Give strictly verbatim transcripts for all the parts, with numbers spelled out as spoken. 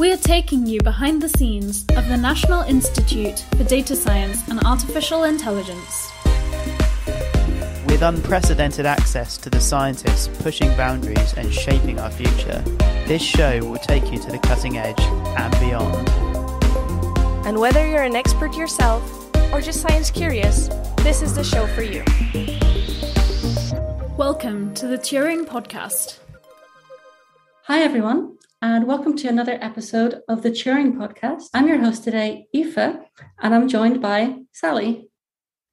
We are taking you behind the scenes of the National Institute for Data Science and Artificial Intelligence. With unprecedented access to the scientists pushing boundaries and shaping our future, this show will take you to the cutting edge and beyond. And whether you're an expert yourself or just science curious, this is the show for you. Welcome to the Turing Podcast. Hi everyone, and welcome to another episode of the Turing Podcast. I'm your host today, Aoife, and I'm joined by Sally.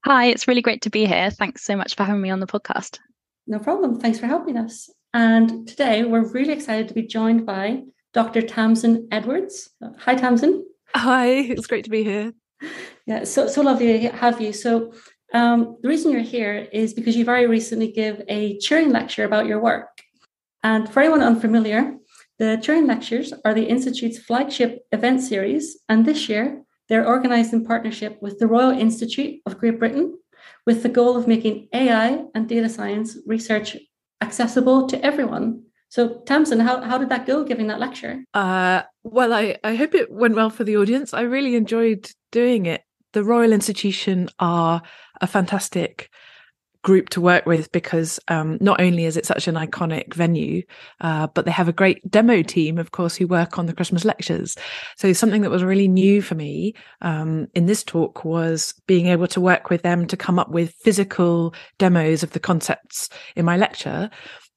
Hi, it's really great to be here. Thanks so much for having me on the podcast. No problem. Thanks for helping us. And today we're really excited to be joined by Doctor Tamsin Edwards. Hi, Tamsin. Hi, it's great to be here. Yeah, so so lovely to have you. So um, the reason you're here is because you very recently gave a Turing Lecture about your work. And for anyone unfamiliar, the Turing Lectures are the Institute's flagship event series, and this year they're organised in partnership with the Royal Institute of Great Britain, with the goal of making A I and data science research accessible to everyone. So, Tamsin, how, how did that go, giving that lecture? Uh, well, I, I hope it went well for the audience. I really enjoyed doing it. The Royal Institution are a fantastic group to work with because um, not only is it such an iconic venue, uh, but they have a great demo team, of course, who work on the Christmas lectures. So something that was really new for me um, in this talk was being able to work with them to come up with physical demos of the concepts in my lecture.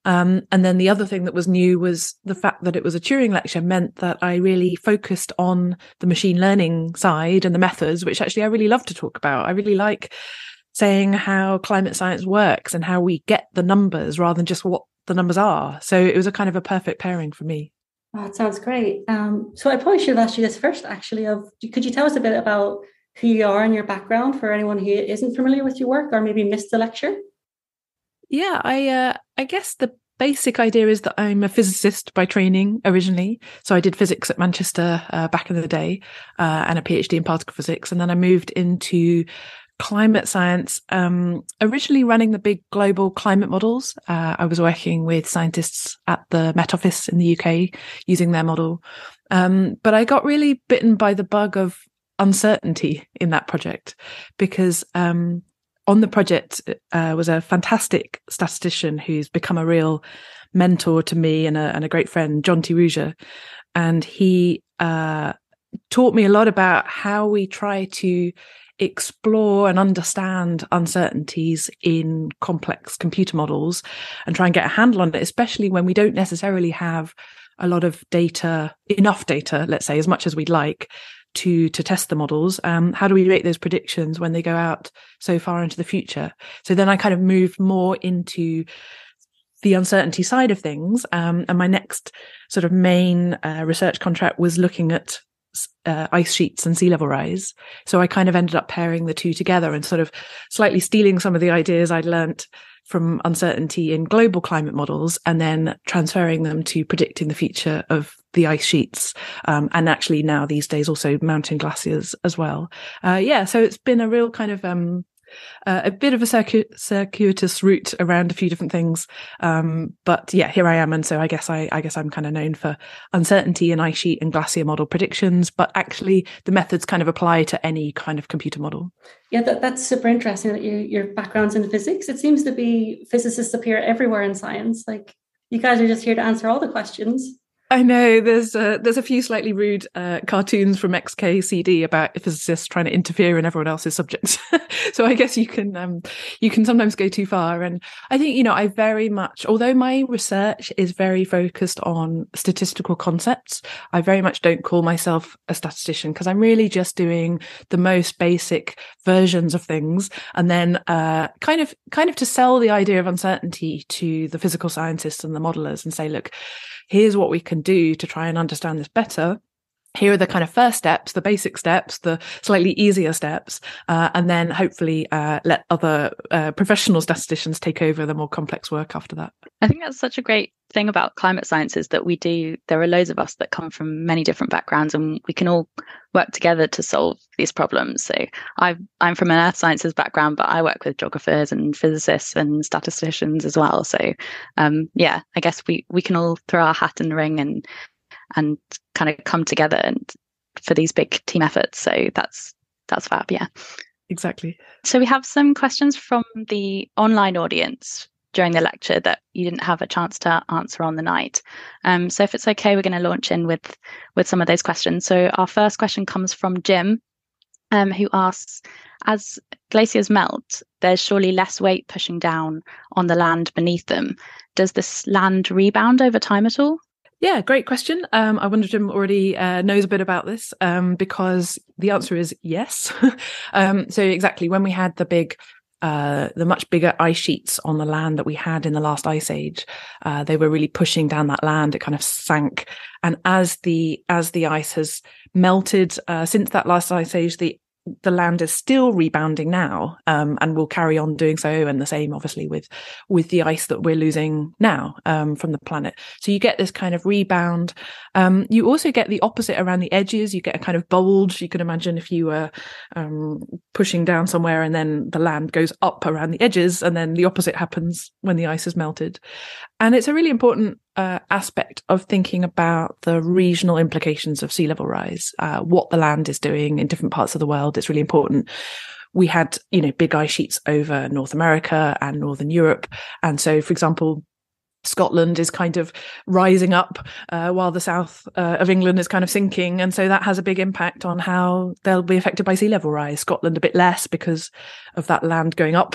Um, and then the other thing that was new was the fact that it was a Turing lecture meant that I really focused on the machine learning side and the methods, which actually I really love to talk about. I really like saying how climate science works and how we get the numbers rather than just what the numbers are. So it was a kind of a perfect pairing for me. Oh, that sounds great. Um, so I probably should have asked you this first, actually. Of could you tell us a bit about who you are and your background for anyone who isn't familiar with your work or maybe missed the lecture? Yeah, I uh, I guess the basic idea is that I'm a physicist by training originally. So I did physics at Manchester uh, back in the day uh, and a PhD in particle physics. And then I moved into climate science, um, originally running the big global climate models. Uh, I was working with scientists at the Met Office in the U K using their model. Um, but I got really bitten by the bug of uncertainty in that project because um on the project uh, was a fantastic statistician who's become a real mentor to me and a, and a great friend, Jonty Rougier. And he uh, taught me a lot about how we try to explore and understand uncertainties in complex computer models and try and get a handle on it, especially when we don't necessarily have a lot of data, enough data, let's say, as much as we'd like, to to test the models. Um, how do we make those predictions when they go out so far into the future? So then I kind of moved more into the uncertainty side of things. Um, and my next sort of main uh, research contract was looking at uh, ice sheets and sea level rise. So I kind of ended up pairing the two together and sort of slightly stealing some of the ideas I'd learnt from uncertainty in global climate models and then transferring them to predicting the future of the ice sheets um, and actually now these days also mountain glaciers as well. Uh, yeah, so it's been a real kind of um, uh, a bit of a circuit, circuitous route around a few different things. Um, but yeah, here I am. And so I guess, I, I guess I'm kind of known for uncertainty in ice sheet and glacier model predictions, but actually the methods kind of apply to any kind of computer model. Yeah, that, that's super interesting that you, your background's in physics. It seems to be physicists appear everywhere in science. Like you guys are just here to answer all the questions. I know there's uh, there's a few slightly rude uh, cartoons from X K C D about physicists trying to interfere in everyone else's subjects. So I guess you can um, you can sometimes go too far. And I think, you know, I very much, although my research is very focused on statistical concepts, I very much don't call myself a statistician because I'm really just doing the most basic versions of things, and then uh, kind of kind of to sell the idea of uncertainty to the physical scientists and the modelers and say, look, here's what we can do to try and understand this better. Here are the kind of first steps, the basic steps, the slightly easier steps, uh, and then hopefully uh, let other uh, professional statisticians take over the more complex work after that. I think that's such a great thing about climate science is that we do, there are loads of us that come from many different backgrounds and we can all work together to solve these problems. So I've, I'm from an earth sciences background, but I work with geographers and physicists and statisticians as well. So um, yeah, I guess we, we can all throw our hat in the ring and and kind of come together and for these big team efforts. So that's that's fab, yeah. Exactly. So we have some questions from the online audience during the lecture that you didn't have a chance to answer on the night. Um, so if it's okay, we're going to launch in with with some of those questions. So our first question comes from Jim, um, who asks, as glaciers melt, there's surely less weight pushing down on the land beneath them. Does this land rebound over time at all? Yeah, great question. Um, I wonder if Jim already uh, knows a bit about this, um, because the answer is yes. um, so exactly, when we had the big Uh, the much bigger ice sheets on the land that we had in the last ice age, uh, they were really pushing down that land. It kind of sank, and as the as the ice has melted uh, since that last ice age, the the land is still rebounding now, um, and will carry on doing so. And the same, obviously, with with the ice that we're losing now um, from the planet. So you get this kind of rebound. Um, you also get the opposite around the edges. You get a kind of bulge. You can imagine if you were um, pushing down somewhere, and then the land goes up around the edges, and then the opposite happens when the ice is melted. And it's a really important Uh, aspect of thinking about the regional implications of sea level rise, uh, what the land is doing in different parts of the world. It's really important. We had, you know, big ice sheets over North America and Northern Europe. And so, for example, Scotland is kind of rising up uh, while the south uh, of England is kind of sinking. And so that has a big impact on how they'll be affected by sea level rise. Scotland a bit less because of that land going up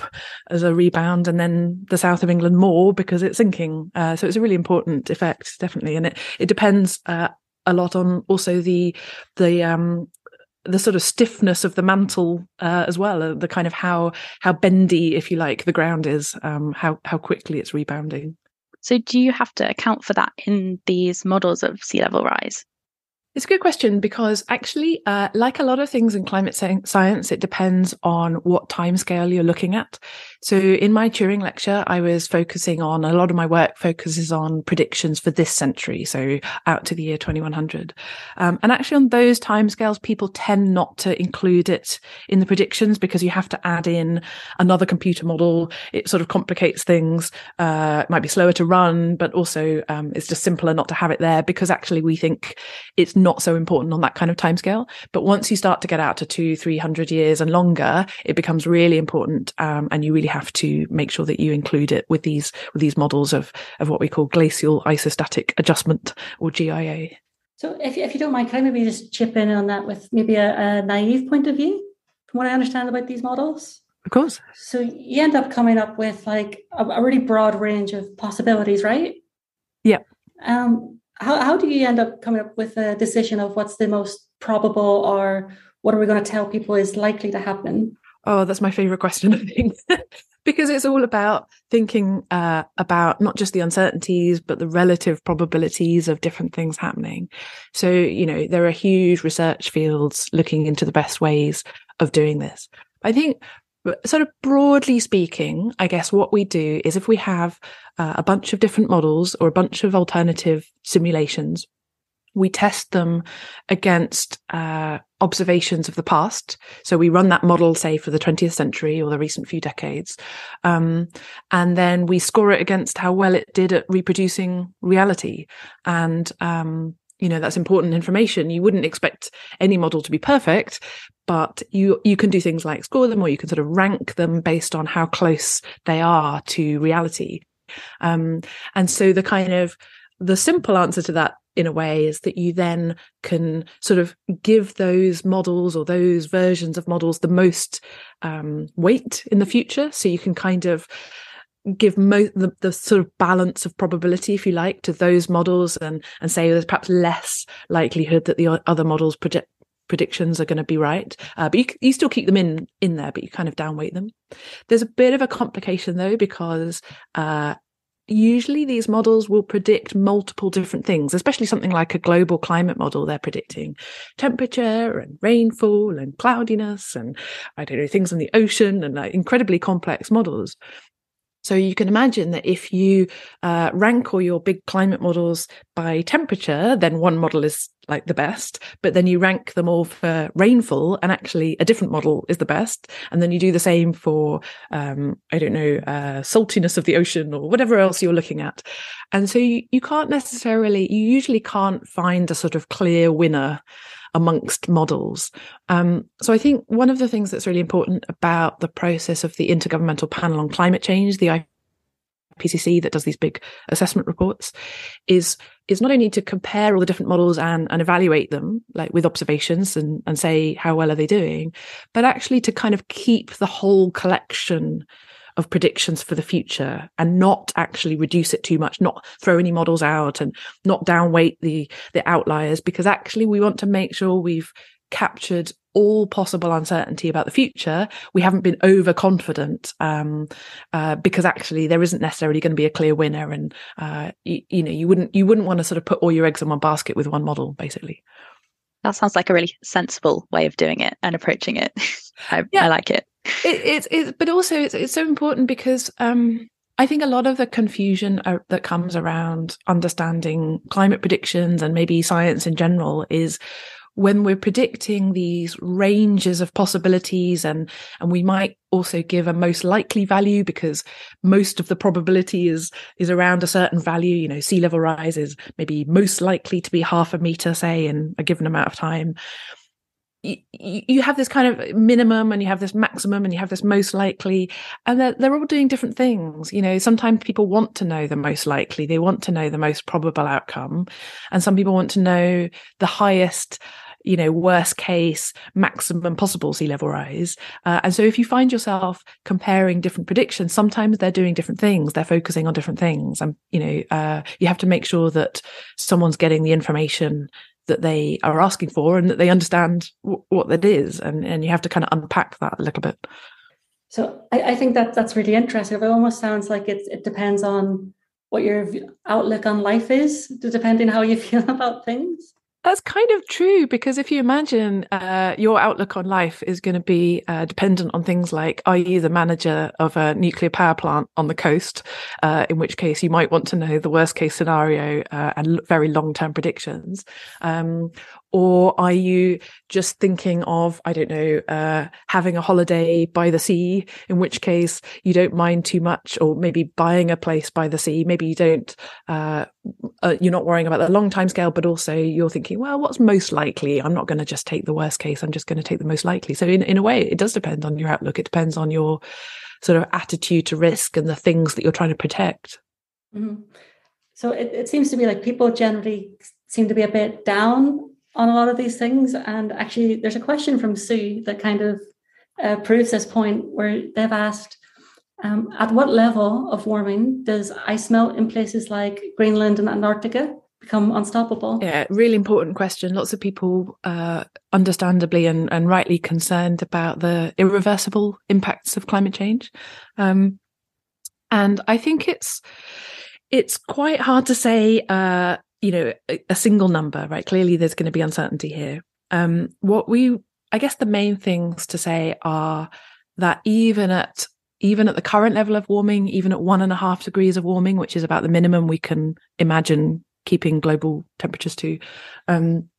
as a rebound, and then the south of England more because it's sinking. Uh, so it's a really important effect, definitely. And it, it depends uh, a lot on also the, the, um, the sort of stiffness of the mantle uh, as well, uh, the kind of how, how bendy, if you like, the ground is, um, how, how quickly it's rebounding. So do you have to account for that in these models of sea level rise? It's a good question, because actually, uh, like a lot of things in climate science, it depends on what timescale you're looking at. So in my Turing lecture, I was focusing on, a lot of my work focuses on predictions for this century, so out to the year twenty-one hundred. Um, and actually on those timescales, people tend not to include it in the predictions because you have to add in another computer model. It sort of complicates things. Uh, it might be slower to run, but also um, it's just simpler not to have it there, because actually we think it's not not so important on that kind of timescale. But once you start to get out to two, three hundred years and longer, it becomes really important, um, and you really have to make sure that you include it with these with these models of of what we call glacial isostatic adjustment, or G I A. So, if if you don't mind, can I maybe just chip in on that with maybe a, a naive point of view from what I understand about these models? Of course. So you end up coming up with like a, a really broad range of possibilities, right? Yeah. Um. How how do you end up coming up with a decision of what's the most probable, or what are we going to tell people is likely to happen? Oh, that's my favorite question, I think, because it's all about thinking uh, about not just the uncertainties, but the relative probabilities of different things happening. So, you know, there are huge research fields looking into the best ways of doing this. I think sort of broadly speaking, I guess what we do is if we have uh, a bunch of different models or a bunch of alternative simulations, we test them against uh, observations of the past. So we run that model, say, for the twentieth century or the recent few decades. Um, and then we score it against how well it did at reproducing reality. And, um, you know, that's important information. You wouldn't expect any model to be perfect, but you you can do things like score them, or you can sort of rank them based on how close they are to reality. Um, and so the kind of the simple answer to that, in a way, is that you then can sort of give those models or those versions of models the most um, weight in the future. So you can kind of give mo- the, the sort of balance of probability, if you like, to those models, and, and say there's perhaps less likelihood that the other models project predictions are going to be right, uh, but you, you still keep them in in there, but you kind of downweight them. There's a bit of a complication though, because uh usually these models will predict multiple different things, especially something like a global climate model. They're predicting temperature and rainfall and cloudiness and I don't know, things in the ocean, and like incredibly complex models. So you can imagine that if you uh, rank all your big climate models by temperature, then one model is like the best, but then you rank them all for rainfall and actually a different model is the best. And then you do the same for, um, I don't know, uh, saltiness of the ocean or whatever else you're looking at. And so you, you can't necessarily, you usually can't find a sort of clear winner amongst models. Um, so I think one of the things that's really important about the process of the Intergovernmental Panel on Climate Change, the I P C C that does these big assessment reports, is is not only to compare all the different models and, and evaluate them, like with observations and, and say how well are they doing, but actually to kind of keep the whole collection of predictions for the future and not actually reduce it too much, not throw any models out and not downweight the the outliers, because actually we want to make sure we've captured all possible uncertainty about the future. We haven't been overconfident um, uh, because actually there isn't necessarily going to be a clear winner, and uh, you, you know you wouldn't you wouldn't want to sort of put all your eggs in one basket with one model, basically. That sounds like a really sensible way of doing it and approaching it. I, yeah. I like it. It's, it, it, but also it's, it's so important because um, I think a lot of the confusion are, that comes around understanding climate predictions and maybe science in general is when we're predicting these ranges of possibilities, and and we might also give a most likely value because most of the probability is is around a certain value. You know, sea level rise is maybe most likely to be half a meter, say, in a given amount of time. You have this kind of minimum and you have this maximum and you have this most likely, and they're, they're all doing different things. You know, sometimes people want to know the most likely, they want to know the most probable outcome. And some people want to know the highest, you know, worst case, maximum possible sea level rise. Uh, and so if you find yourself comparing different predictions, sometimes they're doing different things. They're focusing on different things. And, you know, uh, you have to make sure that someone's getting the information that they are asking for and that they understand w- what that is. And, and you have to kind of unpack that a little bit. So I, I think that that's really interesting. It almost sounds like it, it depends on what your outlook on life is, depending how you feel about things. That's kind of true, because if you imagine uh, your outlook on life is going to be uh, dependent on things like, are you the manager of a nuclear power plant on the coast, uh, in which case you might want to know the worst case scenario uh, and very long-term predictions. Um, Or are you just thinking of, I don't know, uh, having a holiday by the sea, in which case you don't mind too much, or maybe buying a place by the sea. Maybe you don't, uh, uh, you're not worrying about the long time scale, but also you're thinking, well, what's most likely? I'm not going to just take the worst case. I'm just going to take the most likely. So in, in a way, it does depend on your outlook. It depends on your sort of attitude to risk and the things that you're trying to protect. Mm-hmm. So it, it seems to me like people generally seem to be a bit down on a lot of these things. And actually there's a question from Sue that kind of uh, proves this point, where they've asked, um, at what level of warming does ice melt in places like Greenland and Antarctica become unstoppable? Yeah, really important question. Lots of people uh, understandably and, and rightly concerned about the irreversible impacts of climate change. Um, and I think it's, it's quite hard to say, uh, you know, a single number, right? Clearly there's going to be uncertainty here. Um, what we, I guess the main things to say are that even at, even at the current level of warming, even at one and a half degrees of warming, which is about the minimum we can imagine keeping global temperatures to, um,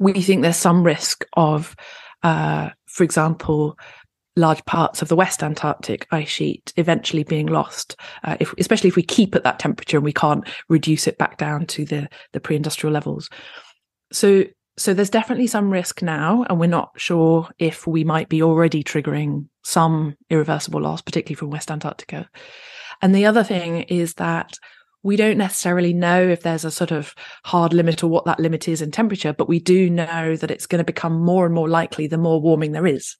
we think there's some risk of, uh, for example, large parts of the West Antarctic ice sheet eventually being lost, uh, if, especially if we keep at that temperature and we can't reduce it back down to the, the pre-industrial levels. So, so there's definitely some risk now, and we're not sure if we might be already triggering some irreversible loss, particularly from West Antarctica. And the other thing is that we don't necessarily know if there's a sort of hard limit or what that limit is in temperature, but we do know that it's going to become more and more likely the more warming there is.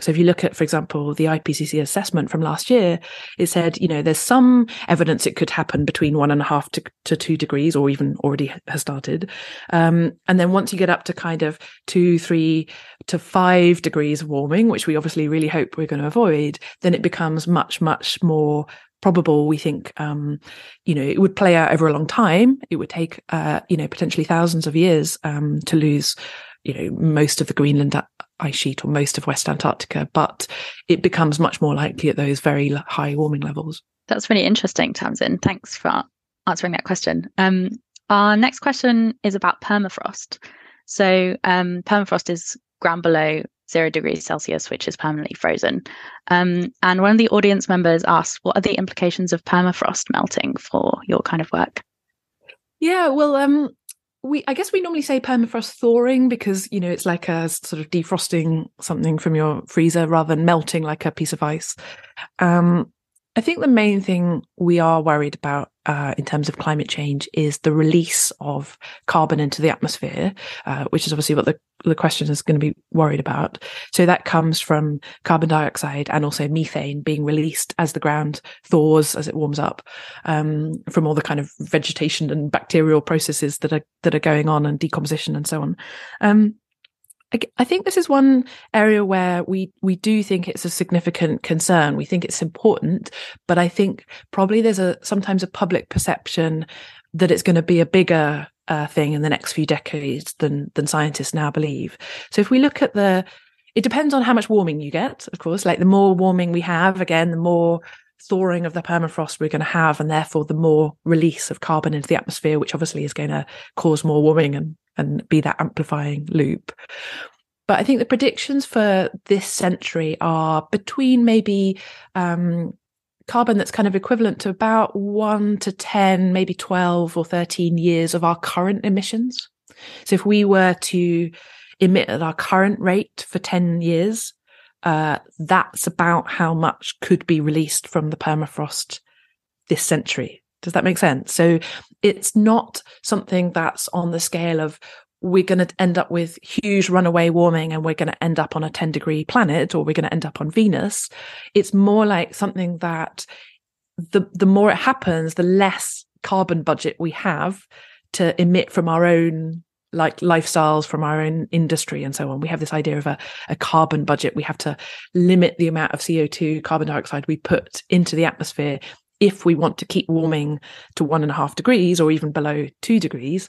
So if you look at, for example, the I P C C assessment from last year, it said, you know, there's some evidence it could happen between one and a half to, to two degrees, or even already has started. Um, and then once you get up to kind of two, three to five degrees warming, which we obviously really hope we're going to avoid, then it becomes much, much more probable. We think, um, you know, it would play out over a long time. It would take, uh, you know, potentially thousands of years um, to lose, you know, most of the Greenland ice sheet or most of West Antarctica, but it becomes much more likely at those very high warming levels. That's really interesting, Tamsin. Thanks for answering that question. Um, our next question is about permafrost. So um, permafrost is ground below zero degrees Celsius, which is permanently frozen. Um, and one of the audience members asked, what are the implications of permafrost melting for your kind of work? Yeah, well, um, we I guess we normally say permafrost thawing because, you know, it's like a sort of defrosting something from your freezer rather than melting like a piece of ice. Um, I think the main thing we are worried about uh, in terms of climate change is the release of carbon into the atmosphere, uh, which is obviously what the, the question is going to be worried about. So that comes from carbon dioxide and also methane being released as the ground thaws, as it warms up, um, from all the kind of vegetation and bacterial processes that are that are going on and decomposition and so on. Um, I think this is one area where we, we do think it's a significant concern. We think it's important, but I think probably there's a sometimes a public perception that it's going to be a bigger uh, thing in the next few decades than than scientists now believe. So if we look at the, it depends on how much warming you get, of course. Like the more warming we have, again, the more thawing of the permafrost we're going to have, and therefore the more release of carbon into the atmosphere, which obviously is going to cause more warming and and be that amplifying loop. But I think the predictions for this century are between maybe um, carbon that's kind of equivalent to about one to ten, maybe twelve or thirteen years of our current emissions. So if we were to emit at our current rate for ten years, uh, that's about how much could be released from the permafrost this century. Does that make sense? So it's not something that's on the scale of we're going to end up with huge runaway warming and we're going to end up on a ten degree planet or we're going to end up on Venus. It's more like something that the the more it happens, the less carbon budget we have to emit from our own like lifestyles, from our own industry and so on. We have this idea of a, a carbon budget. We have to limit the amount of C O two, carbon dioxide we put into the atmosphere if we want to keep warming to one and a half degrees or even below two degrees.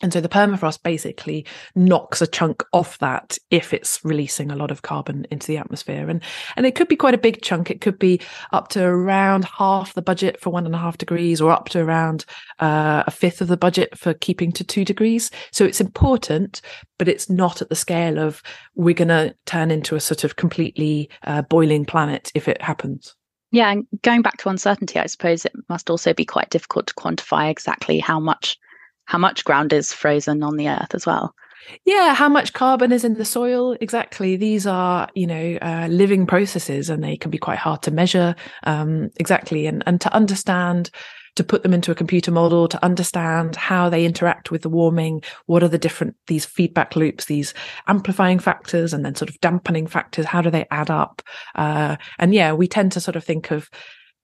And so the permafrost basically knocks a chunk off that if it's releasing a lot of carbon into the atmosphere. And, and it could be quite a big chunk. It could be up to around half the budget for one and a half degrees or up to around uh, a fifth of the budget for keeping to two degrees. So it's important, but it's not at the scale of we're going to turn into a sort of completely uh, boiling planet if it happens. Yeah, and going back to uncertainty, I suppose it must also be quite difficult to quantify exactly how much how much ground is frozen on the Earth as well. Yeah, how much carbon is in the soil? Exactly. These are, you know, uh, living processes and they can be quite hard to measure. Um, exactly. And, and to understand, to put them into a computer model, to understand how they interact with the warming, what are the different, these feedback loops, these amplifying factors and then sort of dampening factors, how do they add up? Uh, and yeah, we tend to sort of think of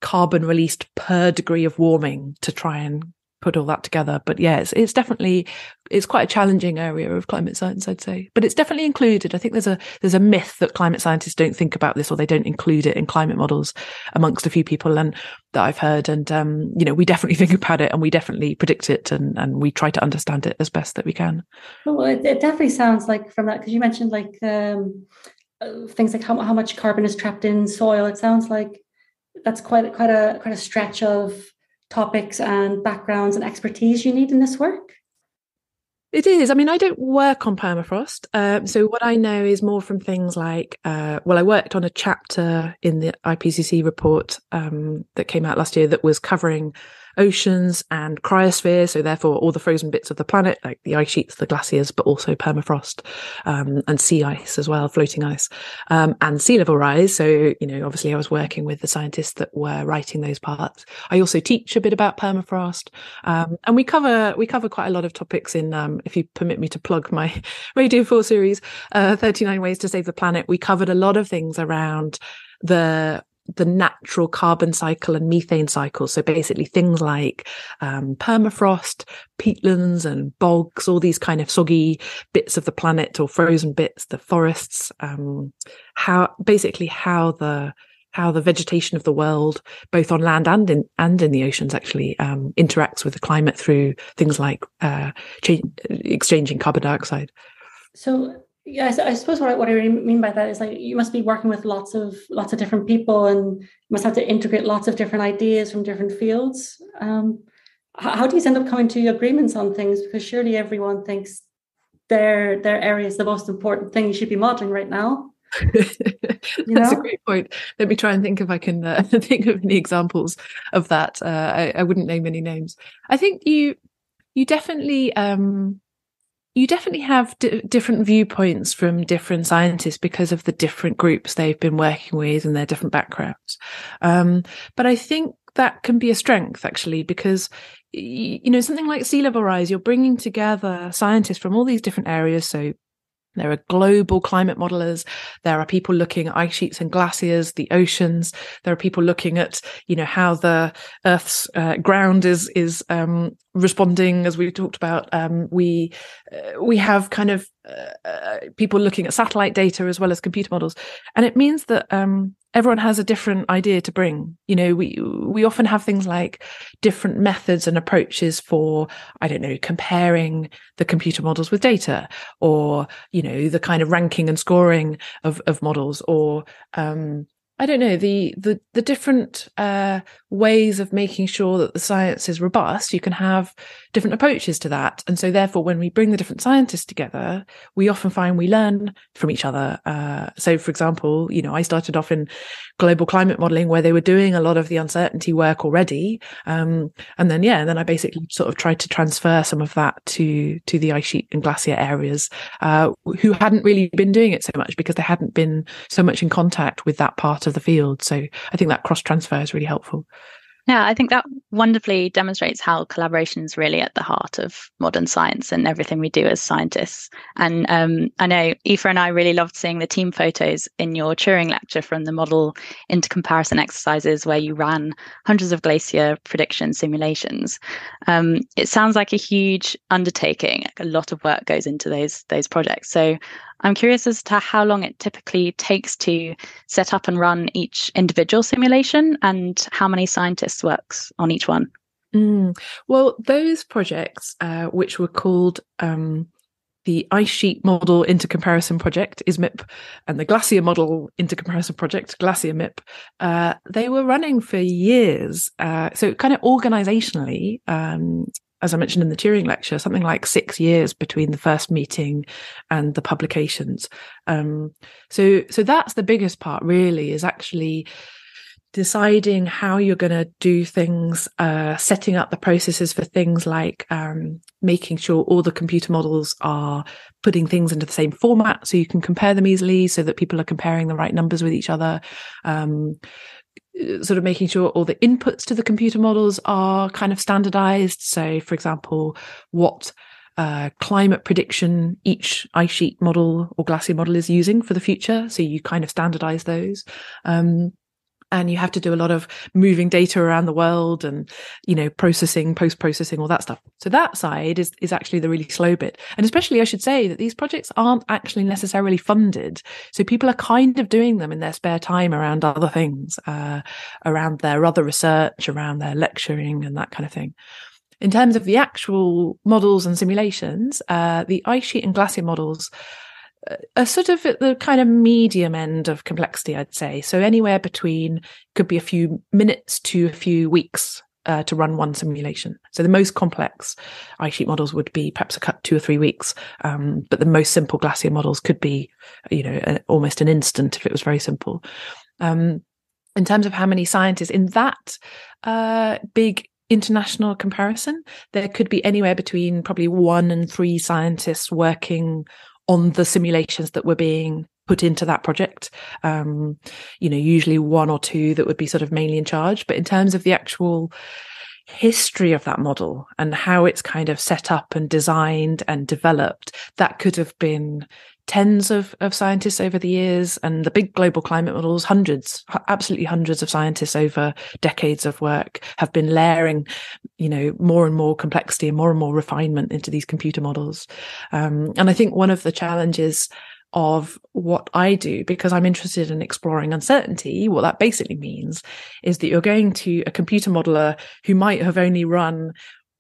carbon released per degree of warming to try and put all that together. But yeah, it's, it's definitely, it's quite a challenging area of climate science, I'd say. But it's definitely included. I think there's a there's a myth that climate scientists don't think about this or they don't include it in climate models amongst a few people and that I've heard. And, um, you know, we definitely think about it and we definitely predict it and, and we try to understand it as best that we can. Well, it, it definitely sounds like from that, because you mentioned like um, things like how, how much carbon is trapped in soil. It sounds like that's quite, quite, a, quite a stretch of topics and backgrounds and expertise you need in this work? It is. I mean, I don't work on permafrost. Um, so what I know is more from things like, uh, well, I worked on a chapter in the I P C C report um, that came out last year that was covering oceans and cryosphere. So therefore, all the frozen bits of the planet, like the ice sheets, the glaciers, but also permafrost um, and sea ice as well, floating ice um, and sea level rise. So, you know, obviously I was working with the scientists that were writing those parts. I also teach a bit about permafrost um, and we cover we cover quite a lot of topics in um, if you permit me to plug my Radio four series, uh, thirty-nine ways to save the planet, we covered a lot of things around the the natural carbon cycle and methane cycle. So basically things like um, permafrost, peatlands and bogs, all these kind of soggy bits of the planet or frozen bits, the forests, um, how basically how the how the vegetation of the world, both on land and in and in the oceans, actually um, interacts with the climate through things like uh, change, exchanging carbon dioxide. So Yeah, I, I suppose what I, what I mean by that is, like, you must be working with lots of lots of different people, and you must have to integrate lots of different ideas from different fields. Um, how, how do you end up coming to agreements on things? Because surely everyone thinks their their area is the most important thing you should be modeling right now. That's you know? a great point. Let me try and think if I can uh, think of any examples of that. Uh, I, I wouldn't name any names. I think you you definitely. Um, You definitely have d- different viewpoints from different scientists because of the different groups they've been working with and their different backgrounds. Um, but I think that can be a strength, actually, because, you know, something like sea level rise, you're bringing together scientists from all these different areas. So there are global climate modelers. There are people looking at ice sheets and glaciers, the oceans. There are people looking at, you know, how the Earth's uh, ground is is um, responding, as we talked about. Um, we uh, we have kind of uh, uh, people looking at satellite data as well as computer models, and it means that um, everyone has a different idea to bring. You know, we we often have things like different methods and approaches for, I don't know, comparing the computer models with data, or, you know, the kind of ranking and scoring of, of models, or um, I don't know, the the the different uh, ways of making sure that the science is robust. You can have different approaches to that. And so therefore, when we bring the different scientists together, we often find we learn from each other. Uh, so, for example, you know, I started off in global climate modelling, where they were doing a lot of the uncertainty work already. Um, and then, yeah, then I basically sort of tried to transfer some of that to to the ice sheet and glacier areas, uh, who hadn't really been doing it so much because they hadn't been so much in contact with that part of the field. So I think that cross transfer is really helpful. Yeah, I think that wonderfully demonstrates how collaboration is really at the heart of modern science and everything we do as scientists. And um, I know Aoife and I really loved seeing the team photos in your Turing Lecture from the model intercomparison exercises where you ran hundreds of glacier prediction simulations. Um, it sounds like a huge undertaking. A lot of work goes into those those projects. So I'm curious as to how long it typically takes to set up and run each individual simulation, and how many scientists works on each one. Mm. Well, those projects, uh, which were called um, the Ice Sheet Model Intercomparison Project, I S M I P, and the Glacier Model Intercomparison Project, Glacier M I P, uh, they were running for years. Uh, so kind of organisationally, um, as I mentioned in the Turing Lecture, something like six years between the first meeting and the publications. Um, so, so that's the biggest part, really, is actually deciding how you're going to do things, uh, setting up the processes for things like um, making sure all the computer models are putting things into the same format so you can compare them easily, so that people are comparing the right numbers with each other. Um, sort of making sure all the inputs to the computer models are kind of standardized. So, for example, what uh, climate prediction each ice sheet model or glacier model is using for the future. So you kind of standardize those. Um, and you have to do a lot of moving data around the world and, you know, processing, post-processing, all that stuff. So that side is is actually the really slow bit. And especially, I should say that these projects aren't actually necessarily funded. So people are kind of doing them in their spare time around other things, uh, around their other research, around their lecturing and that kind of thing. In terms of the actual models and simulations, uh, the ice sheet and glacier models are sort of at the kind of medium end of complexity, I'd say. So anywhere between could be a few minutes to a few weeks uh, to run one simulation. So the most complex ice sheet models would be perhaps a cut two or three weeks, um, but the most simple glacier models could be, you know, an, almost an instant if it was very simple. Um, in terms of how many scientists in that uh, big international comparison, there could be anywhere between probably one and three scientists working on the simulations that were being put into that project. Um, you know, usually one or two that would be sort of mainly in charge. But in terms of the actual history of that model and how it's kind of set up and designed and developed, that could have been tens of, of scientists over the years, and the big global climate models, hundreds, absolutely hundreds of scientists over decades of work have been layering, you know, more and more complexity and more and more refinement into these computer models. Um, and I think one of the challenges of what I do, because I'm interested in exploring uncertainty, what that basically means is that you're going to a computer modeler who might have only run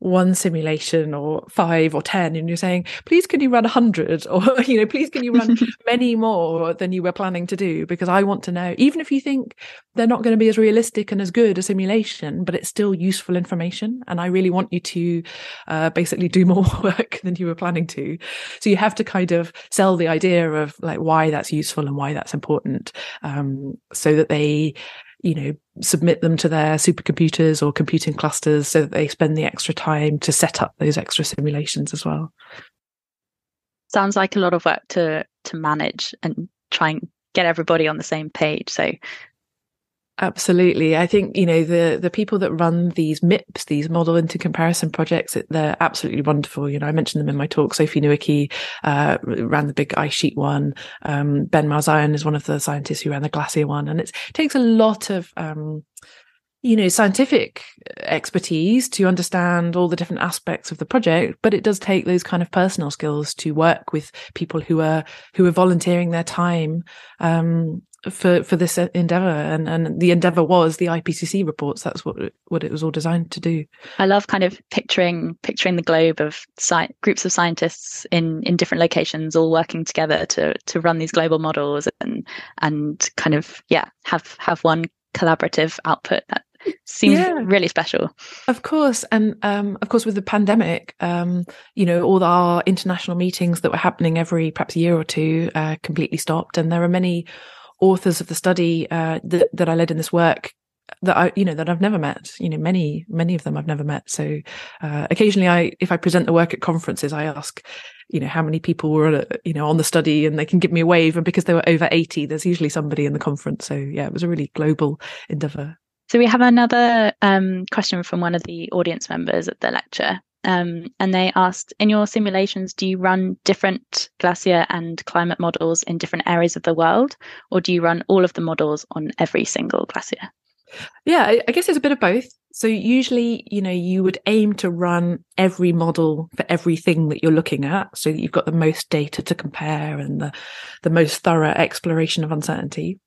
one simulation or five or ten, and you're saying, please can you run a hundred, or, you know, please can you run many more than you were planning to do, because I want to know, even if you think they're not going to be as realistic and as good a simulation, but it's still useful information, and I really want you to uh, basically do more work than you were planning to. So you have to kind of sell the idea of like why that's useful and why that's important, um, so that they, you know, submit them to their supercomputers or computing clusters so that they spend the extra time to set up those extra simulations as well. Sounds like a lot of work to to manage and try and get everybody on the same page. So absolutely. I think, you know, the the people that run these M I Ps, these model intercomparison projects, they're absolutely wonderful. You know, I mentioned them in my talk. Sophie Nowicki uh, ran the big ice sheet one. Um, Ben Marzion is one of the scientists who ran the glacier one. And it's, it takes a lot of, um, you know, scientific expertise to understand all the different aspects of the project, but it does take those kind of personal skills to work with people who are, who are volunteering their time, um, for for this endeavor, and and the endeavor was the I P C C reports. That's what what it was all designed to do. I love kind of picturing picturing the globe of sci- groups of scientists in in different locations all working together to to run these global models, and and kind of yeah have have one collaborative output. That seems yeah. really special. Of course. And um, of course, with the pandemic, um, you know, all our international meetings that were happening every perhaps year or two uh, completely stopped, and there are many authors of the study uh, that, that I led in this work that I, you know, that I've never met, you know, many, many of them I've never met. So uh, occasionally I, if I present the work at conferences, I ask, you know, how many people were, you know, on the study, and they can give me a wave. And because they were over eighty, there's usually somebody in the conference. So yeah, it was a really global endeavor. So we have another um, question from one of the audience members at the lecture. Um, and they asked, in your simulations, do you run different glacier and climate models in different areas of the world, or do you run all of the models on every single glacier? Yeah, I guess it's a bit of both. So usually, you know, you would aim to run every model for everything that you're looking at, so that you've got the most data to compare and the, the most thorough exploration of uncertainty.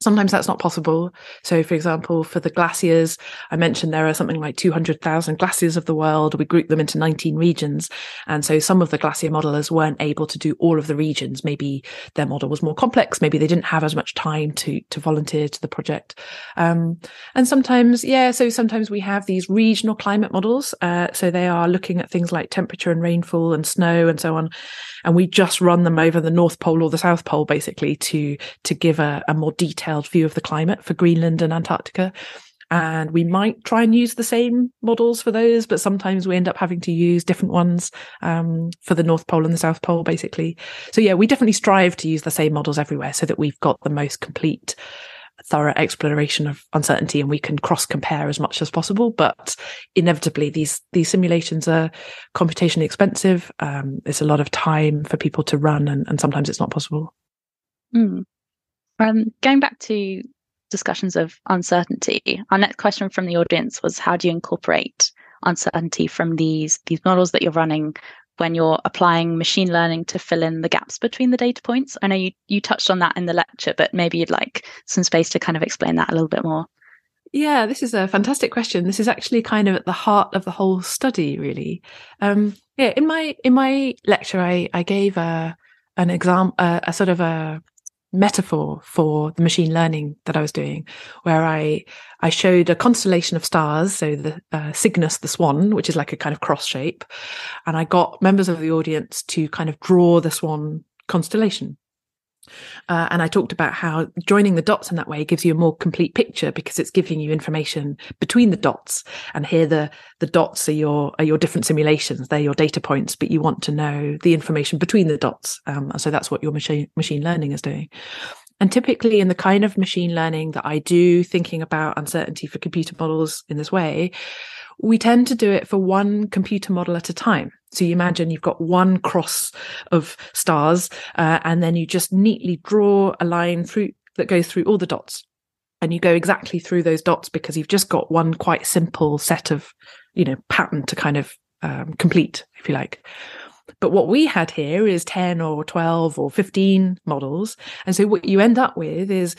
Sometimes that's not possible. So, for example, for the glaciers, I mentioned there are something like two hundred thousand glaciers of the world. We grouped them into nineteen regions. And so some of the glacier modelers weren't able to do all of the regions. Maybe their model was more complex. Maybe they didn't have as much time to, to volunteer to the project. Um, and sometimes, yeah, so sometimes we have these regional climate models. Uh, so they are looking at things like temperature and rainfall and snow and so on. And we just run them over the North Pole or the South Pole, basically, to, to give a, a more detailed view of the climate for Greenland and Antarctica. And we might try and use the same models for those, but sometimes we end up having to use different ones um, for the North Pole and the South Pole, basically. So yeah, we definitely strive to use the same models everywhere so that we've got the most complete, thorough exploration of uncertainty, and we can cross-compare as much as possible. But inevitably, these these simulations are computationally expensive. Um, it's a lot of time for people to run, and, and sometimes it's not possible. Mm. Um, going back to discussions of uncertainty, our next question from the audience was, how do you incorporate uncertainty from these, these models that you're running when you're applying machine learning to fill in the gaps between the data points? I know you, you touched on that in the lecture, but maybe you'd like some space to kind of explain that a little bit more. Yeah, this is a fantastic question. This is actually kind of at the heart of the whole study, really. Um, yeah, in my in my lecture, I, I gave a, an exam, a, a sort of a metaphor for the machine learning that I was doing, where I I showed a constellation of stars, so the uh, Cygnus the swan, which is like a kind of cross shape, and I got members of the audience to kind of draw the swan constellation. Uh, and I talked about how joining the dots in that way gives you a more complete picture, because it's giving you information between the dots. And here the, the dots are your are your different simulations. They're your data points, but you want to know the information between the dots. Um, and so that's what your machine machine learning is doing. And typically in the kind of machine learning that I do, thinking about uncertainty for computer models in this way, we tend to do it for one computer model at a time. So you imagine you've got one cross of stars, uh, and then you just neatly draw a line through that goes through all the dots. And you go exactly through those dots because you've just got one quite simple set of, you know, pattern to kind of um, complete, if you like. But what we had here is ten or twelve or fifteen models. And so what you end up with is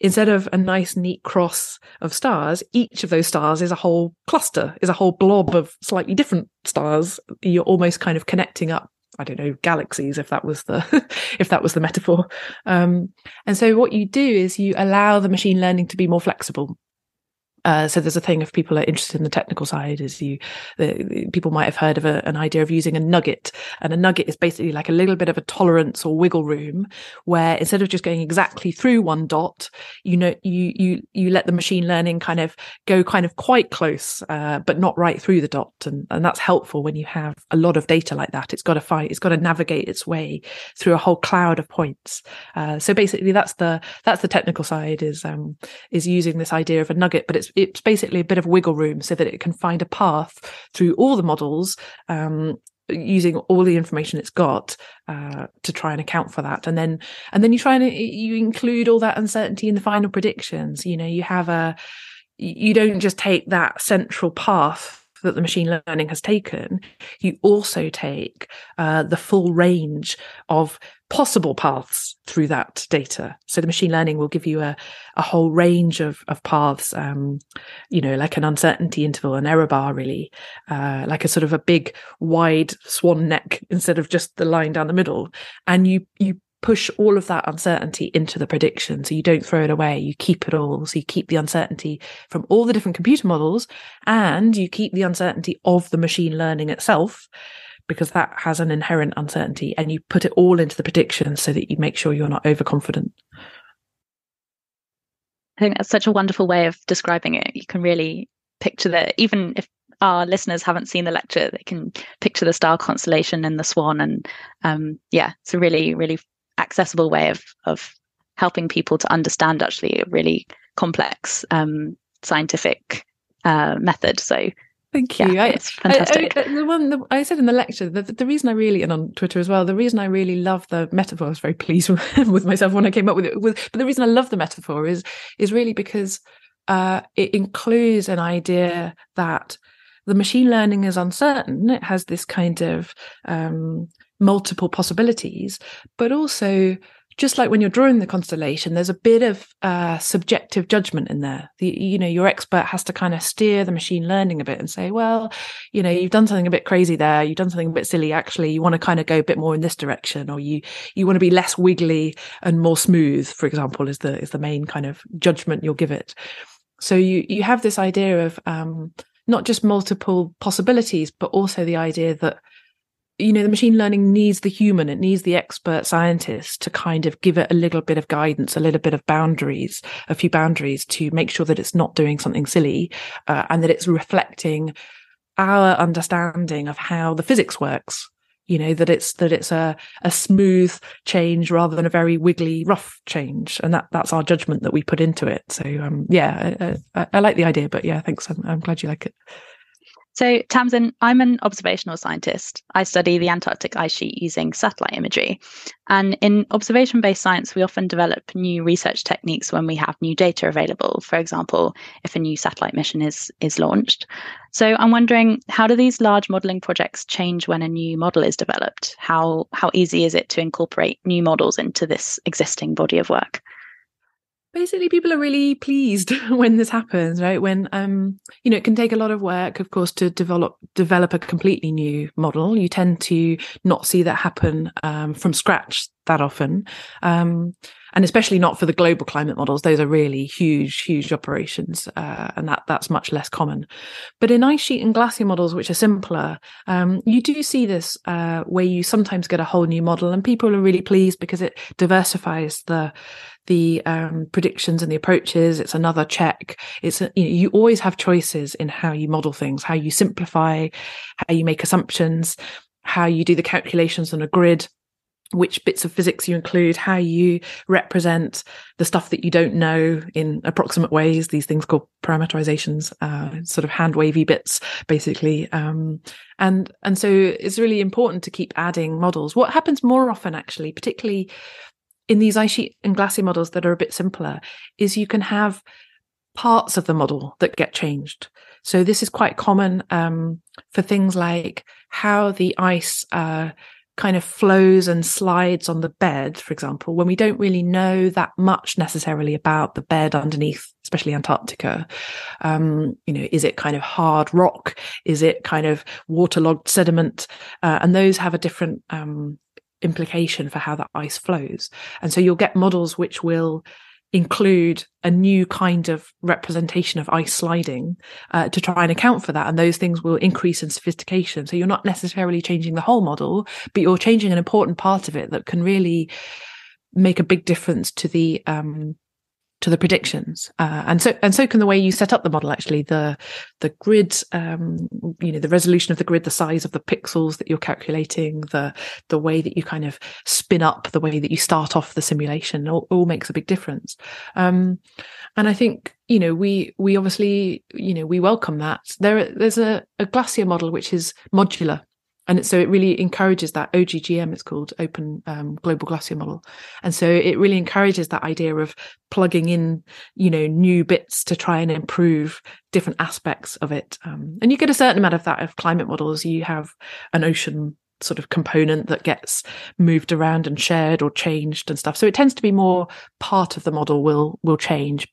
instead of a nice, neat cross of stars, each of those stars is a whole cluster, is a whole blob of slightly different stars. You're almost kind of connecting up, I don't know, galaxies, if that was the if that was the metaphor. Um, and so what you do is you allow the machine learning to be more flexible. Uh, so there's a thing, if people are interested in the technical side, is you the, people might have heard of a, an idea of using a nugget. And a nugget is basically like a little bit of a tolerance or wiggle room, where instead of just going exactly through one dot, you know, you you you let the machine learning kind of go kind of quite close, uh, but not right through the dot. And, and that's helpful when you have a lot of data like that. It's got to fight. It's got to navigate its way through a whole cloud of points. Uh, so basically, that's the that's the technical side, is um is using this idea of a nugget, but it's It's basically a bit of wiggle room so that it can find a path through all the models, um, using all the information it's got, uh, to try and account for that. And then, and then you try and you include all that uncertainty in the final predictions. You know, you have a, you don't just take that central path that the machine learning has taken. You also take uh, the full range of possible paths through that data. So the machine learning will give you a, a whole range of, of paths, um, you know, like an uncertainty interval, an error bar, really, uh, like a sort of a big wide swan neck instead of just the line down the middle. And you you push all of that uncertainty into the prediction. So you don't throw it away, you keep it all. So you keep the uncertainty from all the different computer models, and you keep the uncertainty of the machine learning itself, because that has an inherent uncertainty, and you put it all into the prediction so that you make sure you're not overconfident. I think that's such a wonderful way of describing it. You can really picture that. Even if our listeners haven't seen the lecture, they can picture the star constellation and the swan. And um, yeah, it's a really, really accessible way of of helping people to understand actually a really complex um, scientific uh, method. So thank you. Yeah, I, it's fantastic. I, I, the one the, I said in the lecture, the, the reason I really, and on Twitter as well, the reason I really love the metaphor, I was very pleased with myself when I came up with it, with, but the reason I love the metaphor is is really because uh, it includes an idea that the machine learning is uncertain. It has this kind of um, multiple possibilities, but also, just like when you're drawing the constellation, there's a bit of uh, subjective judgment in there. The, you know, your expert has to kind of steer the machine learning a bit and say, well, you know, you've done something a bit crazy there. You've done something a bit silly. Actually, you want to kind of go a bit more in this direction, or you you want to be less wiggly and more smooth, for example, is the is the main kind of judgment you'll give it. So you you have this idea of um, not just multiple possibilities, but also the idea that, you know, the machine learning needs the human, it needs the expert scientist to kind of give it a little bit of guidance, a little bit of boundaries, a few boundaries to make sure that it's not doing something silly, uh, and that it's reflecting our understanding of how the physics works. You know, that it's that it's a, a smooth change rather than a very wiggly, rough change. And that that's our judgment that we put into it. So, um, yeah, I, I, I like the idea, but yeah, thanks. I'm, I'm glad you like it. So, Tamsin, I'm an observational scientist. I study the Antarctic ice sheet using satellite imagery. And in observation-based science, we often develop new research techniques when we have new data available, for example, if a new satellite mission is, is launched. So I'm wondering, how do these large modelling projects change when a new model is developed? How, how easy is it to incorporate new models into this existing body of work? Basically, people are really pleased when this happens, right? When, um, you know, it can take a lot of work, of course, to develop develop a completely new model. You tend to not see that happen um, from scratch that often. Um, and especially not for the global climate models. Those are really huge, huge operations. Uh, and that that's much less common. But in ice sheet and glacier models, which are simpler, um, you do see this uh, where you sometimes get a whole new model and people are really pleased because it diversifies the the um, predictions and the approaches. It's another check. It's a, you know, you always have choices in how you model things, how you simplify, how you make assumptions, how you do the calculations on a grid, which bits of physics you include, how you represent the stuff that you don't know in approximate ways, these things called parameterizations, uh, sort of hand wavy bits, basically. Um, and and so it's really important to keep adding models. What happens more often, actually, particularly in these ice sheet and glacier models that are a bit simpler, is you can have parts of the model that get changed. So this is quite common um, for things like how the ice uh, kind of flows and slides on the bed, for example, when we don't really know that much necessarily about the bed underneath, especially Antarctica. Um, you know, is it kind of hard rock? Is it kind of waterlogged sediment? Uh, and those have a different um, implication for how the ice flows. And so you'll get models which will include a new kind of representation of ice sliding uh, to try and account for that. And those things will increase in sophistication. So you're not necessarily changing the whole model, but you're changing an important part of it that can really make a big difference to the um, to the predictions. Uh, and so and so can the way you set up the model, actually, the the grid, um, you know, the resolution of the grid, the size of the pixels that you're calculating, the the way that you kind of spin up, the way that you start off the simulation, all, all makes a big difference. Um, and I think, you know, we we obviously, you know, we welcome that. There there's a, a glacier model which is modular. And so it really encourages that O G G M, it's called Open um, Global Glacier Model. And so it really encourages that idea of plugging in, you know, new bits to try and improve different aspects of it. Um, and you get a certain amount of that of climate models. You have an ocean sort of component that gets moved around and shared or changed and stuff. So it tends to be more part of the model will will change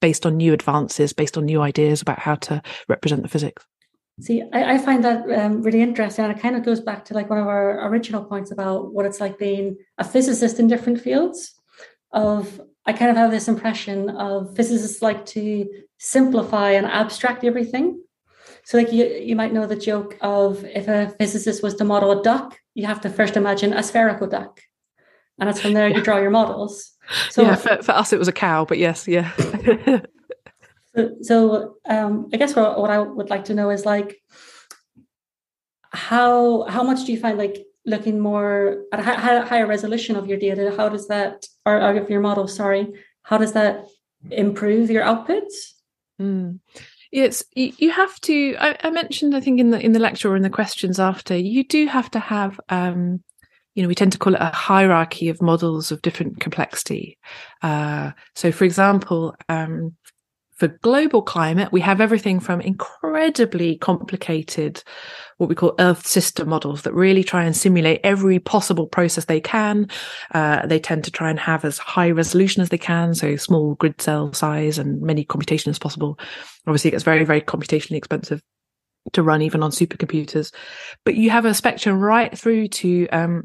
based on new advances, based on new ideas about how to represent the physics. See, I, I find that um, really interesting, and it kind of goes back to like one of our original points about what it's like being a physicist in different fields. Of I kind of have this impression of physicists like to simplify and abstract everything. So like you, you might know the joke of if a physicist was to model a duck, you have to first imagine a spherical duck. And it's from there yeah. you draw your models. So yeah, for, for us, it was a cow, but yes, yeah. So, so um, I guess what, what I would like to know is like, how how much do you find like looking more at a high, higher resolution of your data? How does that, or of your model, sorry, how does that improve your outputs? Mm. It's you have to. I, I mentioned, I think in the in the lecture or in the questions after, you do have to have. Um, You know, we tend to call it a hierarchy of models of different complexity. Uh, so, for example. Um, For global climate, we have everything from incredibly complicated, what we call Earth system models that really try and simulate every possible process they can. Uh, they tend to try and have as high resolution as they can, so small grid cell size and many computations as possible. Obviously, it gets very, very computationally expensive to run even on supercomputers. But you have a spectrum right through to um,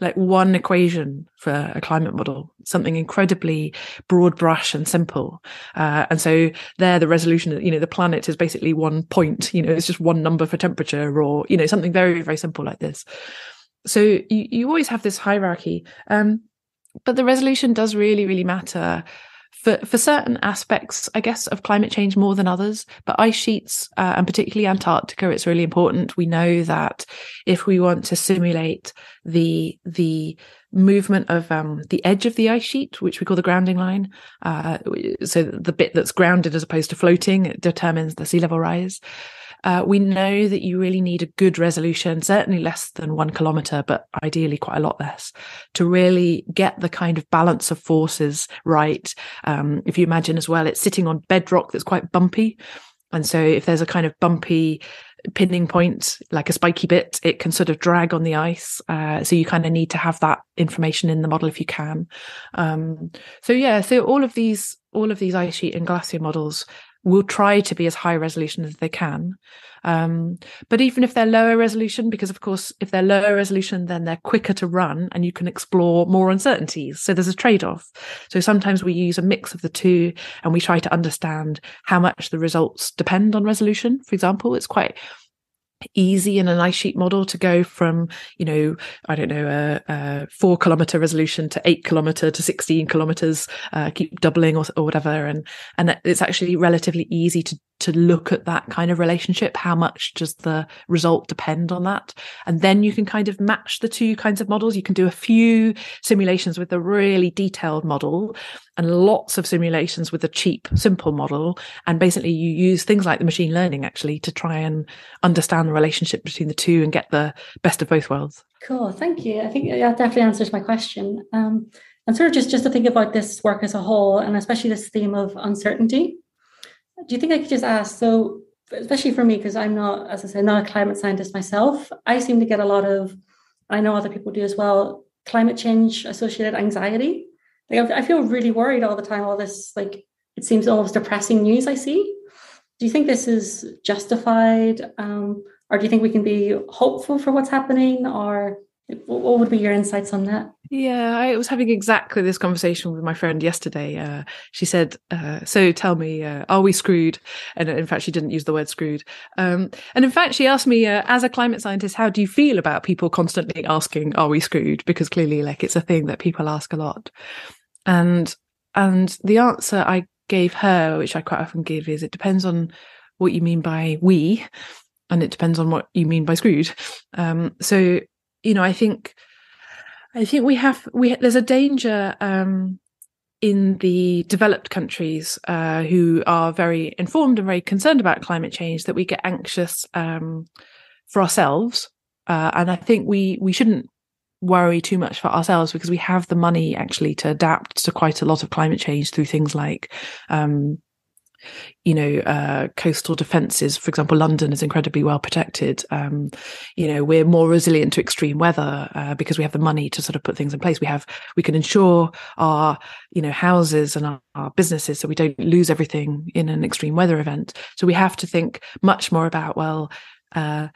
like one equation for a climate model, something incredibly broad brush and simple. Uh, and so there, the resolution, you know, the planet is basically one point, you know, it's just one number for temperature or, you know, something very, very simple like this. So you, you always have this hierarchy. Um, but the resolution does really, really matter for, for certain aspects, I guess, of climate change more than others. But ice sheets, uh, and particularly Antarctica, it's really important. We know that if we want to simulate the the movement of um, the edge of the ice sheet, which we call the grounding line, uh, so the bit that's grounded as opposed to floating, it determines the sea level rise. Uh, we know that you really need a good resolution, certainly less than one kilometre, but ideally quite a lot less, to really get the kind of balance of forces right. Um, if you imagine as well, it's sitting on bedrock that's quite bumpy. And so if there's a kind of bumpy pinning point, like a spiky bit, it can sort of drag on the ice. Uh, so you kind of need to have that information in the model if you can. Um, so yeah, so all of these, all of these ice sheet and glacier models will try to be as high resolution as they can. Um, but even if they're lower resolution, because of course, if they're lower resolution, then they're quicker to run and you can explore more uncertainties. So there's a trade-off. So sometimes we use a mix of the two and we try to understand how much the results depend on resolution. For example, it's quite easy in an ice sheet model to go from, you know, I don't know, a uh, uh, four kilometer resolution to eight kilometer to sixteen kilometers, uh, keep doubling or, or whatever. And, and it's actually relatively easy to, to look at that kind of relationship. How much does the result depend on that? And then you can kind of match the two kinds of models. You can do a few simulations with a really detailed model and lots of simulations with a cheap, simple model. And basically you use things like the machine learning actually to try and understand the relationship between the two and get the best of both worlds. Cool. Thank you. I think that definitely answers my question. Um, and sort of just, just to think about this work as a whole, and especially this theme of uncertainty. Do you think I could just ask, so especially for me, because I'm not, as I say, not a climate scientist myself, I seem to get a lot of I know other people do as well, climate change associated anxiety. Like, I feel really worried all the time. All this, like, it seems almost depressing news I see. Do you think this is justified? Um, or do you think we can be hopeful for what's happening? Or what would be your insights on that? Yeah, I was having exactly this conversation with my friend yesterday. Uh, she said, uh, so tell me, uh, are we screwed? And in fact, she didn't use the word screwed. Um, and in fact, she asked me, uh, as a climate scientist, how do you feel about people constantly asking, are we screwed? Because clearly, like, it's a thing that people ask a lot. And and the answer I gave her, which I quite often give, is it depends on what you mean by we, and it depends on what you mean by screwed. Um, so, you know, I think I think we have we there's a danger um, in the developed countries uh, who are very informed and very concerned about climate change that we get anxious um, for ourselves, uh, and I think we we shouldn't worry too much for ourselves because we have the money actually to adapt to quite a lot of climate change through things like, um, you know, uh, coastal defences. For example, London is incredibly well protected. Um, you know, we're more resilient to extreme weather uh, because we have the money to sort of put things in place. We have, we can insure our, you know, houses and our, our businesses so we don't lose everything in an extreme weather event. So we have to think much more about, well, uh,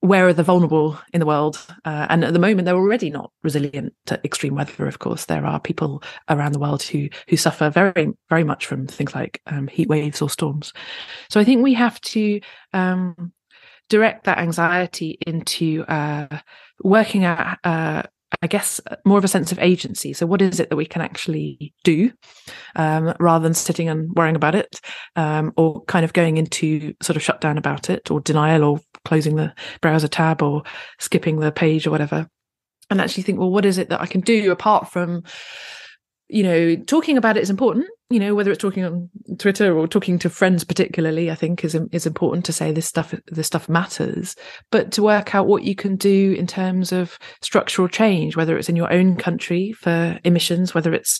where are the vulnerable in the world? Uh, and at the moment, they're already not resilient to extreme weather. Of course, there are people around the world who who suffer very, very much from things like um, heat waves or storms. So I think we have to um, direct that anxiety into uh, working out, uh, I guess, more of a sense of agency. So what is it that we can actually do um, rather than sitting and worrying about it um, or kind of going into sort of shutdown about it or denial or closing the browser tab or skipping the page or whatever, and actually think, well, what is it that I can do apart from, you know, talking about it is important, you know, whether it's talking on Twitter or talking to friends particularly, I think is is important to say this stuff, this stuff matters, but to work out what you can do in terms of structural change, whether it's in your own country for emissions, whether it's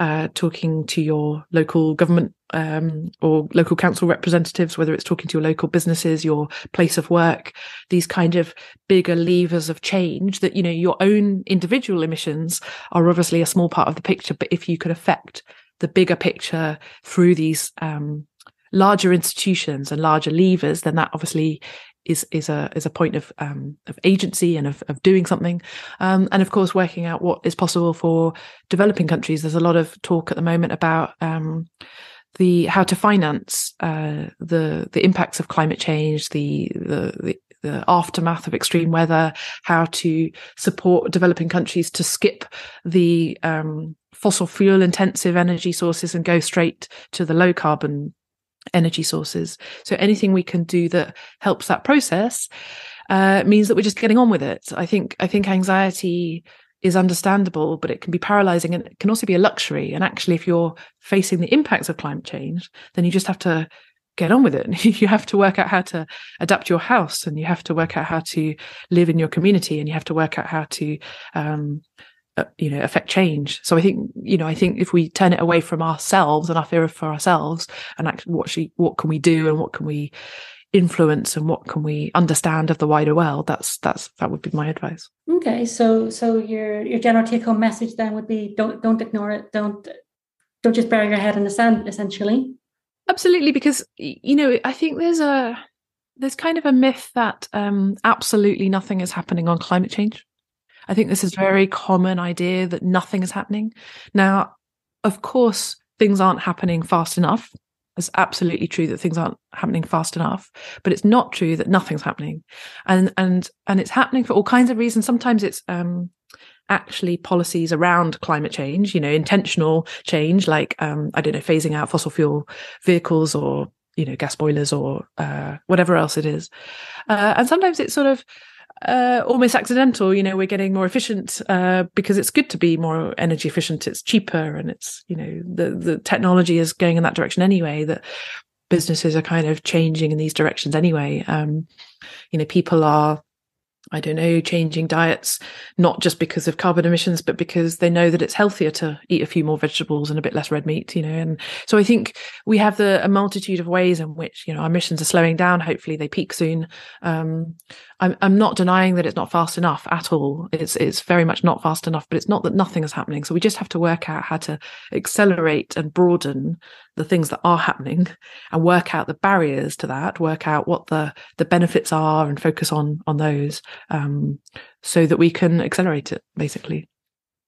uh, talking to your local government um, or local council representatives, whether it's talking to your local businesses, your place of work, these kind of bigger levers of change that, you know, your own individual emissions are obviously a small part of the picture, but if you could affect the bigger picture through these um, larger institutions and larger levers, then that obviously is is a is a point of um, of agency and of, of doing something. Um, and of course, working out what is possible for developing countries. There's a lot of talk at the moment about um, the how to finance uh, the the impacts of climate change, the the, the the aftermath of extreme weather, how to support developing countries to skip the um, fossil fuel intensive energy sources and go straight to the low carbon energy sources. So anything we can do that helps that process uh, means that we're just getting on with it. I think I think anxiety is understandable, but it can be paralyzing and it can also be a luxury. And actually, if you're facing the impacts of climate change, then you just have to get on with it. You have to work out how to adapt your house, and you have to work out how to live in your community, and you have to work out how to, um, uh, you know, affect change. So I think, you know, I think if we turn it away from ourselves and our fear for ourselves, and actually, what she, what can we do, and what can we influence, and what can we understand of the wider world? That's that's that would be my advice. Okay, so so your your general take home message then would be don't don't ignore it, don't don't just bury your head in the sand, essentially. Absolutely, because, you know, I think there's a there's kind of a myth that um, absolutely nothing is happening on climate change. I think this is a very common idea that nothing is happening. Now, of course, things aren't happening fast enough. It's absolutely true that things aren't happening fast enough, but it's not true that nothing's happening. And and and it's happening for all kinds of reasons. Sometimes it's um, actually policies around climate change, you know, intentional change, like, um, I don't know, phasing out fossil fuel vehicles or, you know, gas boilers or uh, whatever else it is. Uh, and sometimes it's sort of uh, almost accidental, you know, we're getting more efficient uh, because it's good to be more energy efficient. It's cheaper and it's, you know, the, the technology is going in that direction anyway, that businesses are kind of changing in these directions anyway. Um, you know, people are I don't know, changing diets, not just because of carbon emissions, but because they know that it's healthier to eat a few more vegetables and a bit less red meat, you know. And so I think we have the, a multitude of ways in which, you know, our emissions are slowing down. Hopefully they peak soon. Um, I'm, I'm not denying that it's not fast enough at all. It's, it's very much not fast enough, but it's not that nothing is happening. So we just have to work out how to accelerate and broaden the things that are happening and work out the barriers to that, work out what the, the benefits are and focus on, on those. Um, so that we can accelerate it, basically.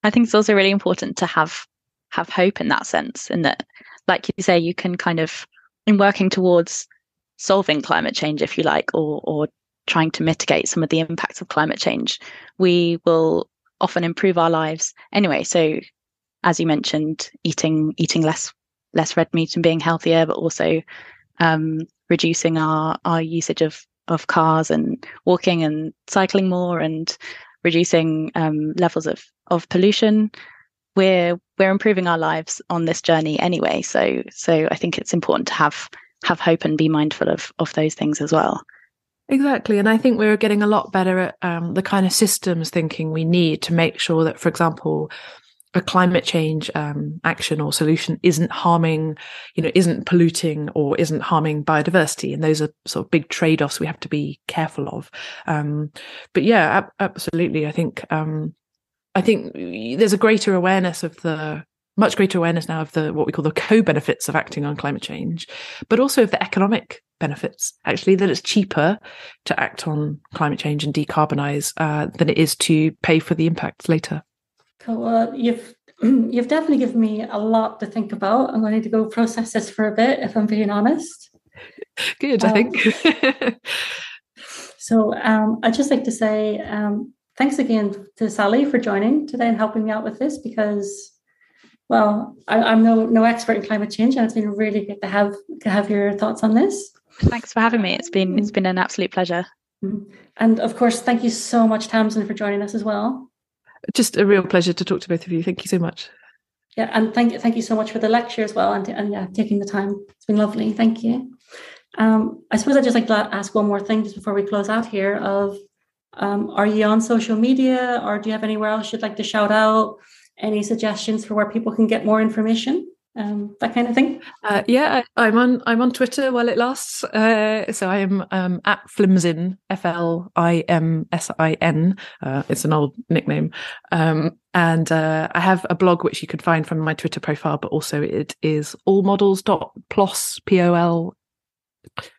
I think it's also really important to have have hope in that sense, in that, like you say, you can kind of, in working towards solving climate change, if you like, or or trying to mitigate some of the impacts of climate change, we will often improve our lives anyway. So, as you mentioned, eating eating less less red meat and being healthier, but also um, reducing our our usage of of cars and walking and cycling more and reducing um, levels of, of pollution, we're we're improving our lives on this journey anyway. So so I think it's important to have have hope and be mindful of of those things as well. Exactly. And I think we're getting a lot better at um, the kind of systems thinking we need to make sure that, for example, a climate change um, action or solution isn't harming, you know, isn't polluting or isn't harming biodiversity. And those are sort of big trade-offs we have to be careful of. Um, but yeah, ab- absolutely. I think um, I think there's a greater awareness of the, much greater awareness now of the, what we call the co-benefits of acting on climate change, but also of the economic benefits, actually, that it's cheaper to act on climate change and decarbonize uh, than it is to pay for the impacts later. Cool. Well, you've you've definitely given me a lot to think about. I'm going to need to go process this for a bit, if I'm being honest. Good, um, I think. so um, I'd just like to say um, thanks again to Sally for joining today and helping me out with this because, well, I, I'm no no expert in climate change, and it's been really good to have to have your thoughts on this. Thanks for having me. It's been it's been an absolute pleasure. And of course, thank you so much, Tamsin, for joining us as well. Just a real pleasure to talk to both of you. Thank you so much. Yeah, and thank you, thank you so much for the lecture as well, and, and yeah, taking the time. It's been lovely. Thank you. Um, I suppose I'd just like to ask one more thing just before we close out here. Of, um, are you on social media, or do you have anywhere else you'd like to shout out? Any suggestions for where people can get more information? Um, that kind of thing. Uh, yeah, I'm on. I'm on Twitter while it lasts. Uh, so I am um, at Flimsin, F L I M S I N. Uh, it's an old nickname, um, and uh, I have a blog which you can find from my Twitter profile. But also, it is allmodels.plos p o l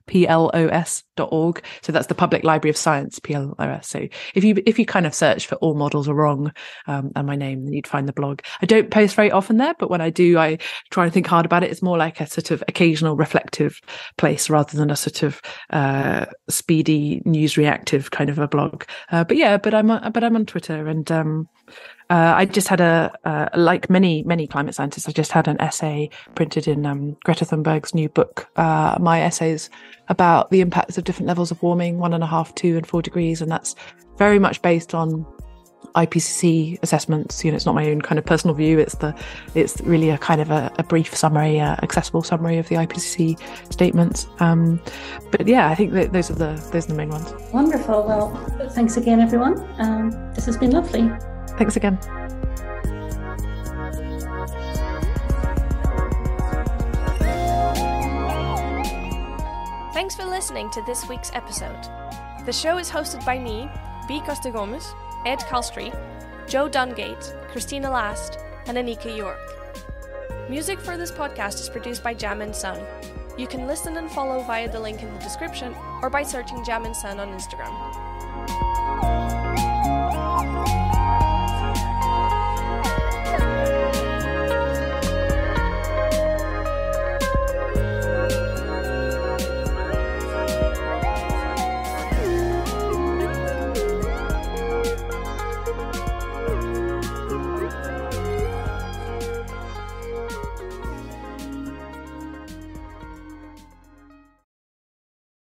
p l o s dot org. So that's the Public Library of Science, P L O S. So if you if you kind of search for all models are wrong um, and my name, then you'd find the blog. I don't post very often there, but when I do, I try and think hard about it. It's more like a sort of occasional reflective place rather than a sort of uh, speedy news reactive kind of a blog. Uh, but yeah, but I'm but I'm on Twitter, and um, uh, I just had a uh, like many many climate scientists. I just had an essay printed in um, Greta Thunberg's new book. Uh, my essays about the impacts of different levels of warming, one and a half, two and four degrees. And that's very much based on I P C C assessments. You know, it's not my own kind of personal view. It's the, it's really a kind of a, a brief summary, uh, accessible summary of the I P C C statements. Um, but yeah, I think that those are the, those are the main ones. Wonderful. Well, thanks again, everyone. Um, this has been lovely. Thanks again. Thanks for listening to this week's episode. The show is hosted by me, B. Costa Gomes, Ed Calstry, Joe Dungate, Christina Last, and Anika York. Music for this podcast is produced by Jam and Son. You can listen and follow via the link in the description or by searching Jam and Son on Instagram.